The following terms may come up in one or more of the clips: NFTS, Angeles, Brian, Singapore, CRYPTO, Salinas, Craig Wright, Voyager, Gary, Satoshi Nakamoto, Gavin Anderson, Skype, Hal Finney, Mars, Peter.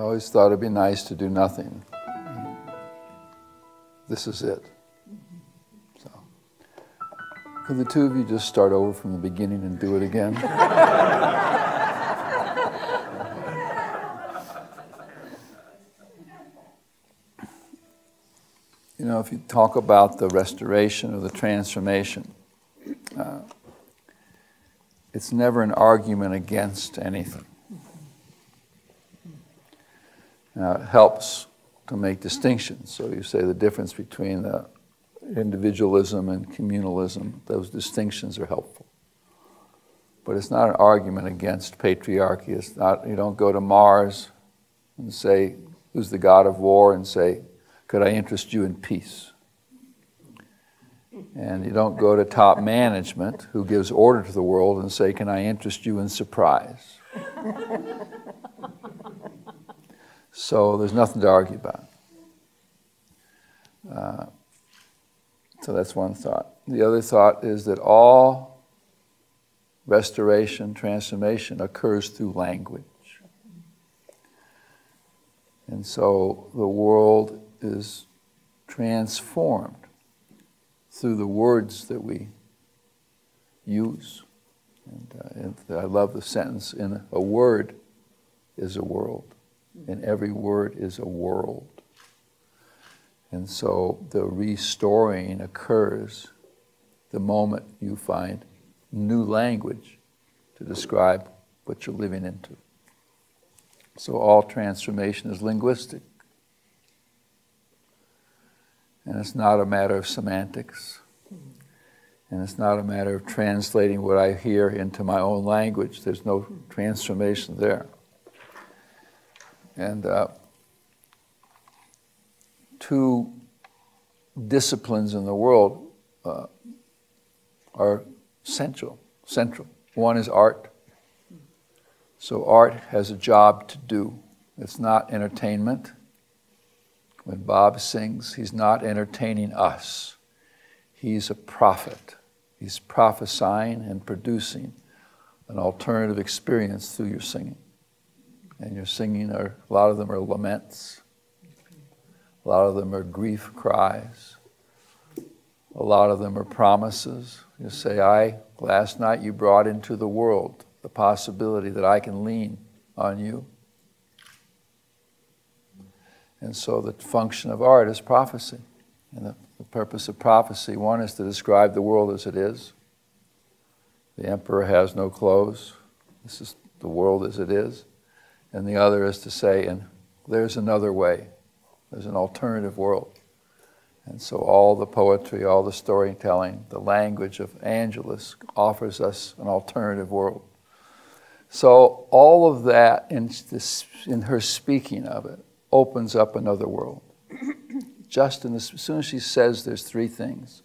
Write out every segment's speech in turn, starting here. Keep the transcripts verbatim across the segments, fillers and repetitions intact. I always thought it'd be nice to do nothing. This is it. So, could the two of you just start over from the beginning and do it again? You know, if you talk about the restoration or the transformation, uh, it's never an argument against anything. Now, it helps to make distinctions. So you say the difference between the individualism and communalism, those distinctions are helpful. But it's not an argument against patriarchy. It's not, you don't go to Mars and say, who's the god of war, and say, could I interest you in peace? And you don't go to top management who gives order to the world and say, can I interest you in surprise? So there's nothing to argue about. Uh, so that's one thought. The other thought is that all restoration, transformation occurs through language. And so the world is transformed through the words that we use. And, uh, and I love the sentence, in a word is a world. And every word is a world. And so the restoring occurs the moment you find new language to describe what you're living into. So all transformation is linguistic. And it's not a matter of semantics. And it's not a matter of translating what I hear into my own language. There's no transformation there. And uh, two disciplines in the world uh, are central, central. One is art. So art has a job to do. It's not entertainment. When Bob sings, he's not entertaining us. He's a prophet. He's prophesying and producing an alternative experience through your singing. And your singing, are, a lot of them are laments. A lot of them are grief cries. A lot of them are promises. You say, I, last night you brought into the world the possibility that I can lean on you. And so the function of art is prophecy. And the, the purpose of prophecy, one is to describe the world as it is. The emperor has no clothes. This is the world as it is. And the other is to say, and there's another way. There's an alternative world. And so all the poetry, all the storytelling, the language of Angeles offers us an alternative world. So all of that, in, this, in her speaking of it, opens up another world. Just in this, as soon as she says there's three things,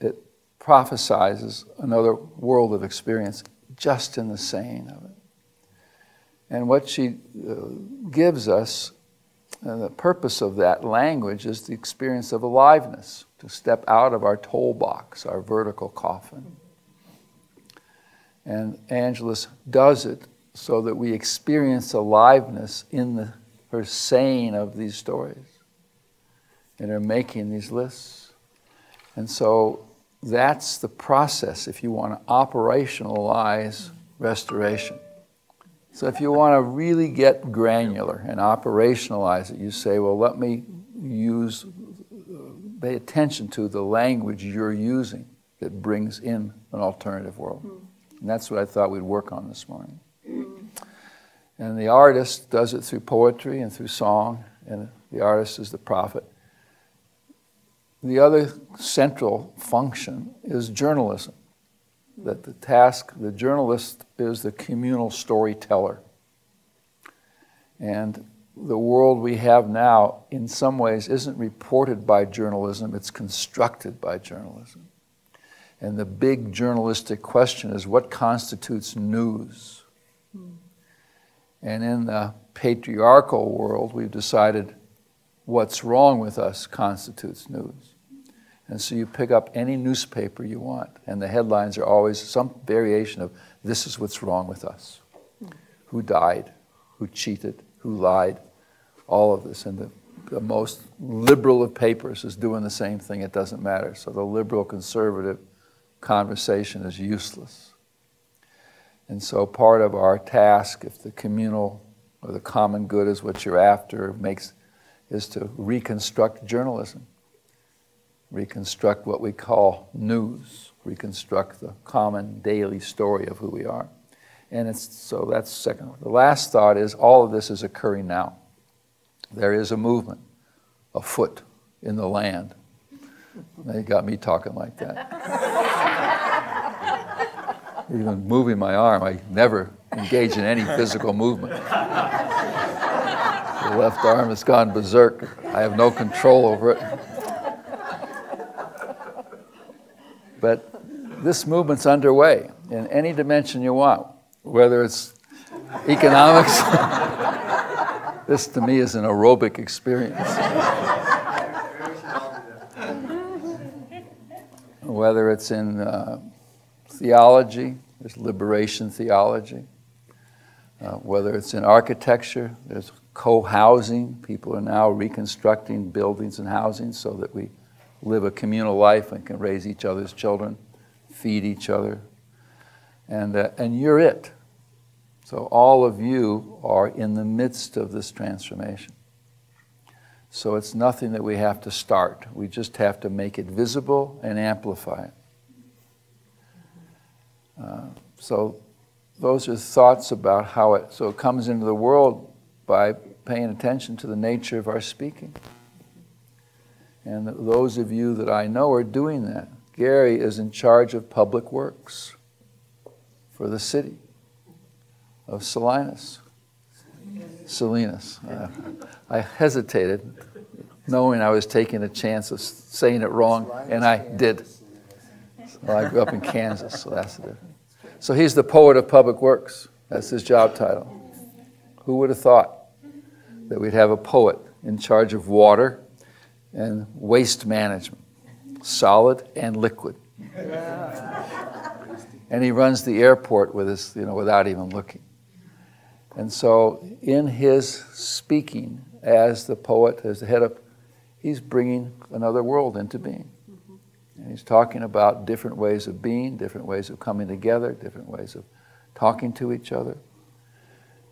it prophesizes another world of experience just in the saying of it. And what she uh, gives us, uh, the purpose of that language is the experience of aliveness, to step out of our toll box, our vertical coffin. And Angeles does it so that we experience aliveness in the, her saying of these stories and her making these lists. And so that's the process if you want to operationalize restoration. So if you want to really get granular and operationalize it, you say, well, let me use, pay attention to the language you're using that brings in an alternative world. Mm. And that's what I thought we'd work on this morning. Mm. And the artist does it through poetry and through song, and the artist is the prophet. The other central function is journalism. That the task, the journalist is the communal storyteller. And the world we have now, in some ways, isn't reported by journalism, it's constructed by journalism. And the big journalistic question is, what constitutes news? Mm. And in the patriarchal world, we've decided what's wrong with us constitutes news. And so you pick up any newspaper you want, and the headlines are always some variation of, this is what's wrong with us. Who died? Who cheated? Who who lied, all of this. And the, the most liberal of papers is doing the same thing. It doesn't matter. So the liberal conservative conversation is useless. And so part of our task, if the communal or the common good is what you're after, makes, is to reconstruct journalism, reconstruct what we call news, reconstruct the common daily story of who we are. And it's, so that's second. The last thought is all of this is occurring now. There is a movement afoot in the land. They got me talking like that. Even moving my arm, I never engage in any physical movement. The left arm has gone berserk. I have no control over it. But this movement's underway in any dimension you want, whether it's economics. This, to me, is an aerobic experience. Whether it's in uh, theology, there's liberation theology. Uh, whether it's in architecture, there's co-housing. People are now reconstructing buildings and housing so that we live a communal life and can raise each other's children, feed each other. And, uh, and you're it. So all of you are in the midst of this transformation. So it's nothing that we have to start. We just have to make it visible and amplify it. Uh, so those are thoughts about how it, so it comes into the world by paying attention to the nature of our speaking. And those of you that I know are doing that. Gary is in charge of public works for the city of Salinas. Salinas. Uh, I hesitated, knowing I was taking a chance of saying it wrong, and I did. Well, I grew up in Kansas, so that's the difference. So he's the poet of public works. That's his job title. Who would have thought that we'd have a poet in charge of water and waste management, solid and liquid? And he runs the airport with his, you know, without even looking. And so in his speaking as the poet, as the head of, he's bringing another world into being. And he's talking about different ways of being, different ways of coming together, different ways of talking to each other.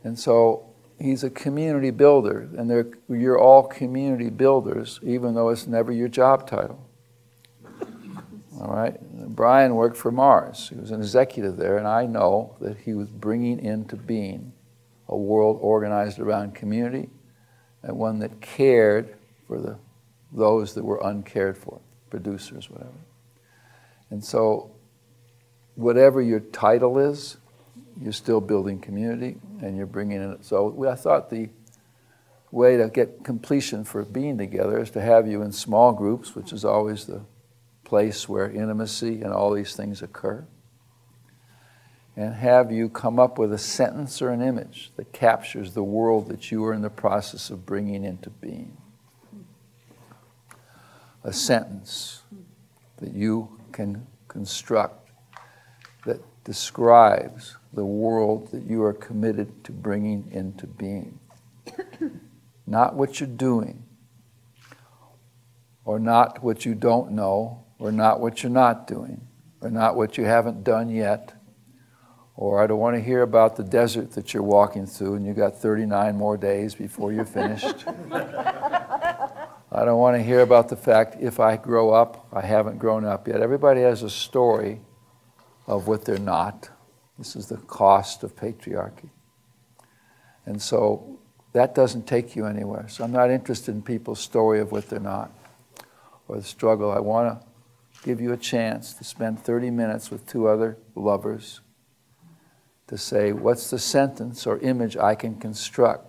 And so he's a community builder, and you're all community builders, even though it's never your job title. All right, Brian worked for Mars. He was an executive there, and I know that he was bringing into being a world organized around community, and one that cared for the, those that were uncared for, producers, whatever. And so whatever your title is, you're still building community, and you're bringing in it. So I thought the way to get completion for being together is to have you in small groups, which is always the place where intimacy and all these things occur, and have you come up with a sentence or an image that captures the world that you are in the process of bringing into being. A sentence that you can construct that describes the world that you are committed to bringing into being. Not what you're doing, or not what you don't know, or not what you're not doing, or not what you haven't done yet, or I don't want to hear about the desert that you're walking through and you got thirty-nine more days before you're finished. I don't want to hear about the fact, if I grow up, I haven't grown up yet. Everybody has a story of what they're not. This is the cost of patriarchy. And so that doesn't take you anywhere. So I'm not interested in people's story of what they're not, or the struggle. I want to give you a chance to spend thirty minutes with two other lovers to say, what's the sentence or image I can construct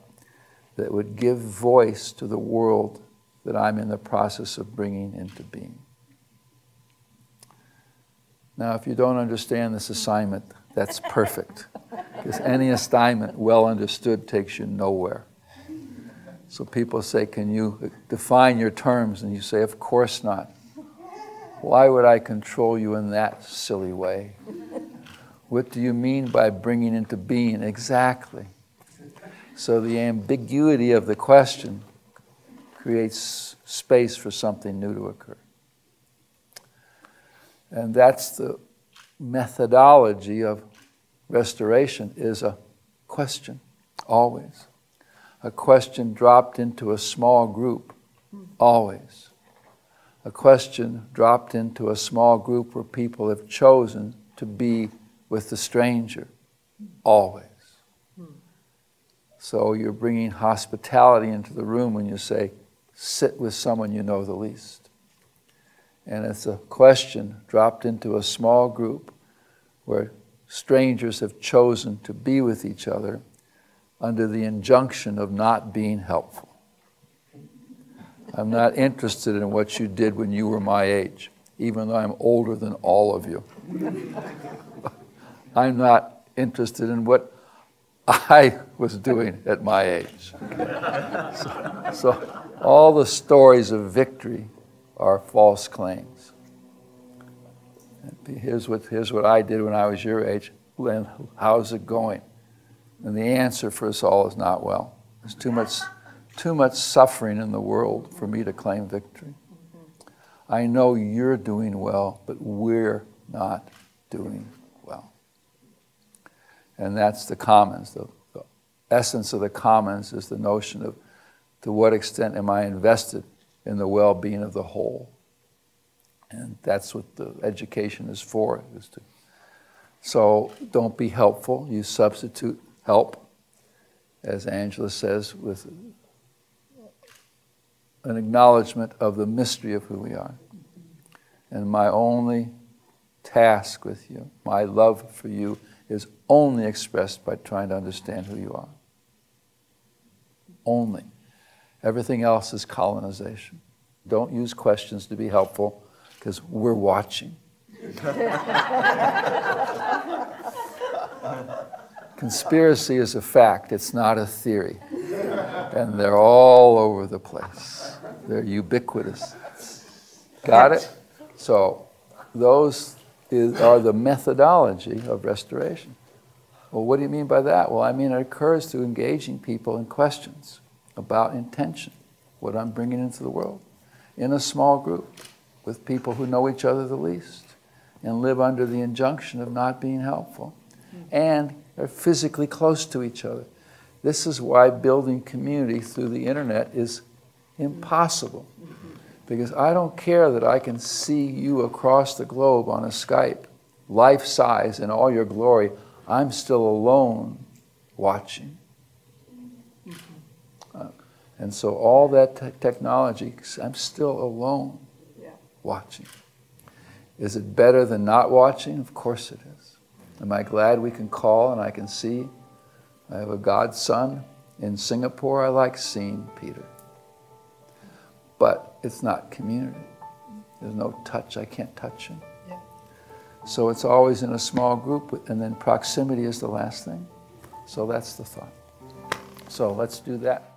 that would give voice to the world that I'm in the process of bringing into being? Now, if you don't understand this assignment, that's perfect, because any assignment well understood takes you nowhere. So people say, can you define your terms? And you say, of course not. Why would I control you in that silly way? What do you mean by bringing into being? Exactly. So the ambiguity of the question creates space for something new to occur. And that's the methodology of restoration, is a question, always. A question dropped into a small group, always. A question dropped into a small group where people have chosen to be with the stranger, always. So you're bringing hospitality into the room when you say, sit with someone you know the least. And it's a question dropped into a small group where strangers have chosen to be with each other under the injunction of not being helpful. I'm not interested in what you did when you were my age, even though I'm older than all of you. I'm not interested in what I was doing at my age. So, so all the stories of victory are false claims. Here's what, here's what I did when I was your age. Lynn, how's it going? And the answer for us all is not well. There's too much, too much suffering in the world for me to claim victory. I know you're doing well, but we're not doing well. And that's the commons. The, the essence of the commons is the notion of, to what extent am I invested in the well-being of the whole? And that's what the education is for. Is to, so don't be helpful. You substitute help, as Angela says, with an acknowledgement of the mystery of who we are. And my only task with you, my love for you, is only expressed by trying to understand who you are. Only. Everything else is colonization. Don't use questions to be helpful, because we're watching. Conspiracy is a fact, it's not a theory. And they're all over the place. They're ubiquitous. Got it? So those is, are the methodology of restoration. Well, what do you mean by that? Well, I mean it occurs through engaging people in questions about intention, what I'm bringing into the world, in a small group, with people who know each other the least, and live under the injunction of not being helpful, and are physically close to each other. This is why building community through the internet is impossible, because I don't care that I can see you across the globe on a Skype, life-size in all your glory. I'm still alone watching. Uh, and so all that te technology, I'm still alone. Watching. Is it better than not watching? Of course it is. Am I glad we can call and I can see? I have a godson in Singapore. I like seeing Peter. But it's not community. There's no touch. I can't touch him. Yeah. So it's always in a small group, and then proximity is the last thing. So that's the thought. So let's do that.